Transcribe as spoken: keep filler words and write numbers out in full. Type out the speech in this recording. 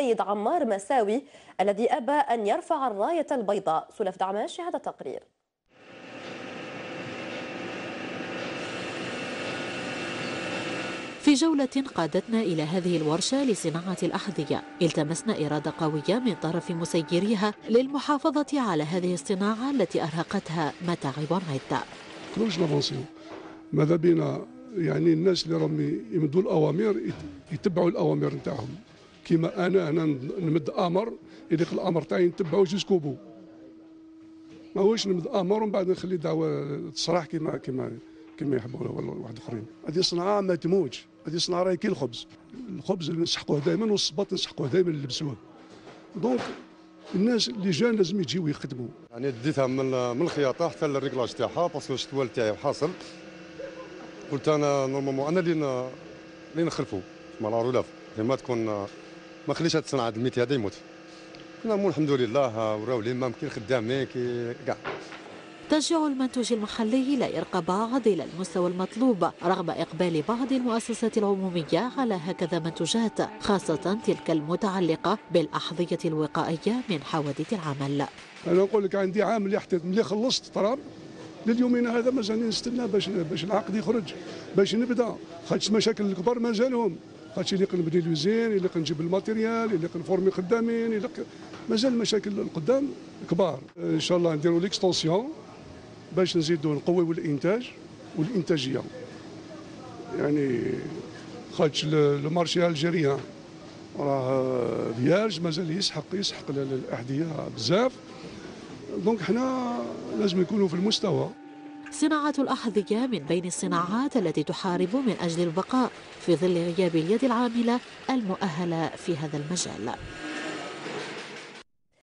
السيد عمار مساوي الذي أبى أن يرفع الراية البيضاء. سلف دعماش هذا التقرير. في جولة قادتنا إلى هذه الورشة لصناعة الأحذية، التمسنا إرادة قوية من طرف مسيريها للمحافظة على هذه الصناعة التي أرهقتها متاعب عدة. كلش لافونسيو، ماذا بينا يعني الناس اللي راهم يمدوا الأوامر يتبعوا الأوامر نتاعهم. كما أنا هنا نمد أمر، يليق الأمر تاعي نتبعوا جوسكو بو. ماهوش نمد أمر ومن بعد نخلي دعوة تصراح كما كما كما يحبوا ولا واحد آخرين. هذه صناعة ما تموج. هذه صناعة راهي كي الخبز، الخبز اللي نسحقوه دائما والصباط نسحقوه دائما نلبسوه. دونك الناس اللي جان لازم يجيو يخدموا. يعني ديتها من من الخياطة حتى للريكلاج تاعها باسكو الشتوال تاعي حاصل. قلت أنا نورمالمون أنا اللي اللي نخلفوا مع العرولاف، لما تكون ما نخليش هاد الصناعة الميت هذا يموت. كنا نقول الحمد لله وراو لي ما يمكن خدامين كي كاع. تشجيع المنتوج المحلي لا إرقى بعض إلى المستوى المطلوب رغم إقبال بعض المؤسسات العمومية على هكذا منتوجات، خاصة تلك المتعلقة بالأحذية الوقائية من حوادث العمل. أنا نقول لك عندي عام اللي حتى ملي خلصت تراب لليومين هذا مازال نستنى باش باش العقد يخرج باش نبدا، خاطش المشاكل الكبار مازالهم، خاطش اللي نبني لوزين، اللي نجيب الماتيريال، اللي نفورمي خدامين، اللي مازال المشاكل القدام كبار. إن شاء الله نديروا ليكستونسيون باش نزيدوا نقويوا الانتاج والانتاجيه، يعني خاطش لو مارشي الجيريان راه فيارج مازال يسحق يسحق الاحذيه بزاف، دونك حنا لازم نكونوا في المستوى. صناعة الأحذية من بين الصناعات التي تحارب من أجل البقاء في ظل غياب اليد العاملة المؤهلة في هذا المجال.